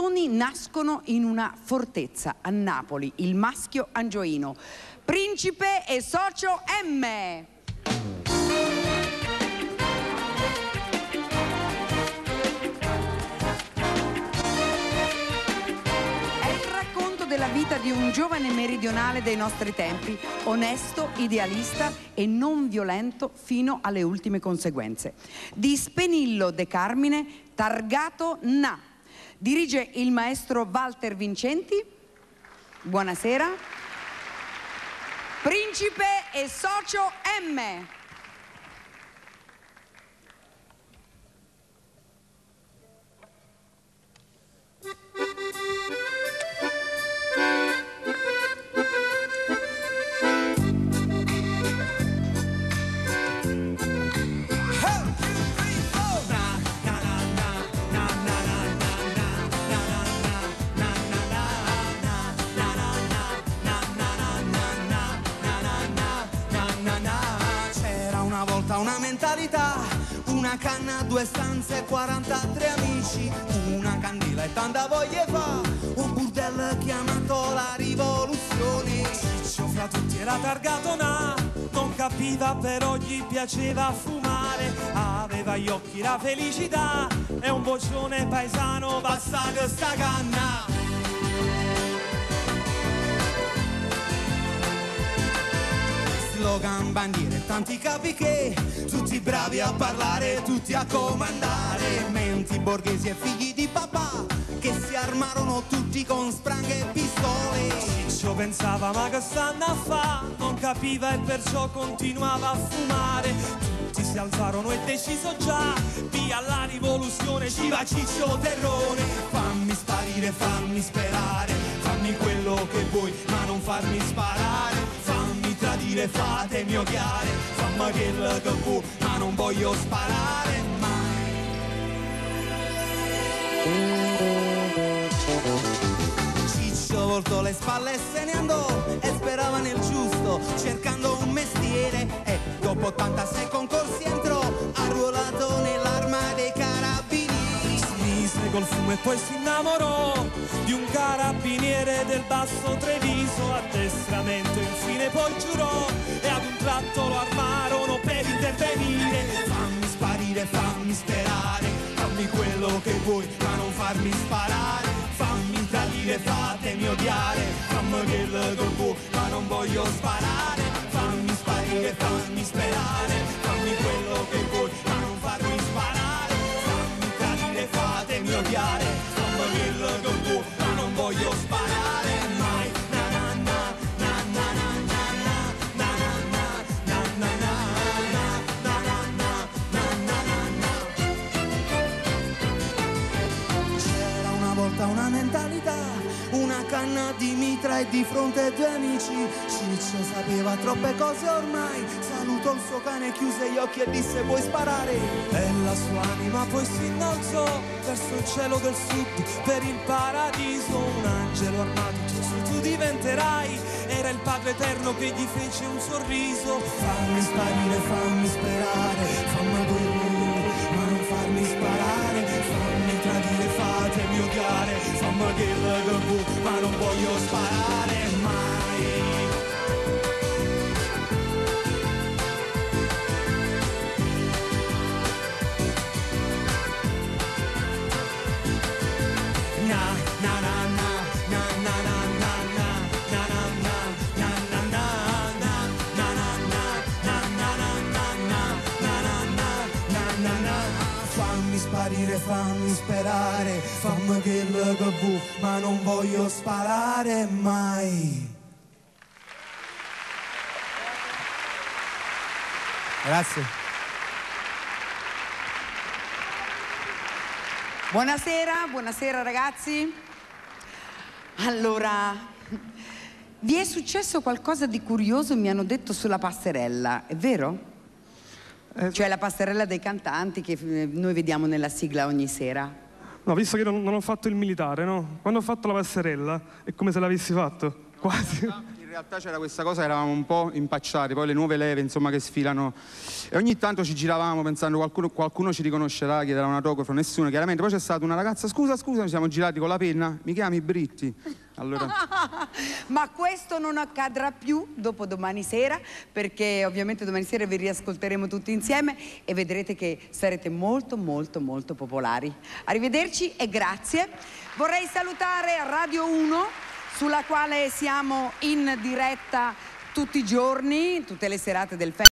canzoni nascono in una fortezza a Napoli, il maschio angioino. Principe e Socio M. La vita di un giovane meridionale dei nostri tempi, onesto, idealista e non violento fino alle ultime conseguenze. Di Spenillo De Carmine, Targato NA. Dirige il maestro Walter Vincenti. Buonasera. Principe e Socio M. Una mentalità, una canna, due stanze, 43 amici, una candela e tanta voglia fa, un burdello chiamato la rivoluzione. Ciccio fra tutti era targato NA, non capiva però gli piaceva fumare, aveva gli occhi la felicità e un boccione paesano passato sta canna. Slogan, bandiere e tanti capi che tutti bravi a parlare, tutti a comandare. Menti borghesi e figli di papà che si armarono tutti con spranghe e pistole. Ciccio pensava ma che stanno a fa? Non capiva e perciò continuava a fumare. Tutti si alzarono e deciso già, via la rivoluzione, ci va Ciccio Terrone. Fammi sparire, fammi sperare, fammi quello che vuoi ma non farmi sparare. Fatemi odiare, fammi quello che vuoi, ma non voglio sparare mai. Ciccio voltò le spalle e se ne andò e sperava nel giusto, cercando un mestiere, e dopo 86 concorsi entrò, arruolato nell'arma dei carabinieri. Si mise col fumo e poi si innamorò di un carabiniere del basso Treviso. Addestramento infine poi giurò e ad un tratto lo armarono per intervenire. Fammi sparire, fammi sperare, fammi quello che vuoi ma non farmi sparare. Fammi tradire, fatemi odiare, fammi quello che vuoi ma non voglio sparare. Fammi sparire, fammi sperare, fammi quello che vuoi ma non farmi sparare. Fammi tradire, fatemi odiare, fammi quello che vuoi ma non voglio sparare. Una mentalità, una canna di mitra e di fronte due amici. Ciccio sapeva troppe cose ormai, salutò il suo cane, chiuse gli occhi e disse vuoi sparare. E la sua anima poi si innalzò verso il cielo del sud, per il paradiso. Un angelo armato, Gesù tu diventerai, era il Padre Eterno che gli fece un sorriso. Fammi sparire, fammi sperare, fammi quello, ma non farmi sparare. Fammi tradire, fatemi odiare, fammi che lo vuoi, ma non voglio sparare mai. Na na na na na na na na na na na na na na na na na na na na. Fammi sparire, fammi sperare, fammi che lo vuoi, ma non voglio sparare mai. Grazie. Buonasera, buonasera ragazzi. Allora, vi è successo qualcosa di curioso, mi hanno detto, sulla passerella, è vero? Cioè la passerella dei cantanti che noi vediamo nella sigla ogni sera. No, visto che io non ho fatto il militare, no? Quando ho fatto la passerella è come se l'avessi fatto, quasi. realtà c'era questa cosa, eravamo un po' impacciati, poi le nuove leve insomma che sfilano, e ogni tanto ci giravamo pensando qualcuno ci riconoscerà, chiederà un autografo, nessuno chiaramente. Poi c'è stata una ragazza, scusa, ci siamo girati con la penna, mi chiami Britti? Allora. Ma questo non accadrà più dopo domani sera, perché ovviamente domani sera vi riascolteremo tutti insieme e vedrete che sarete molto popolari. Arrivederci e grazie. Vorrei salutare Radio 1, sulla quale siamo in diretta tutti i giorni, tutte le serate del festival.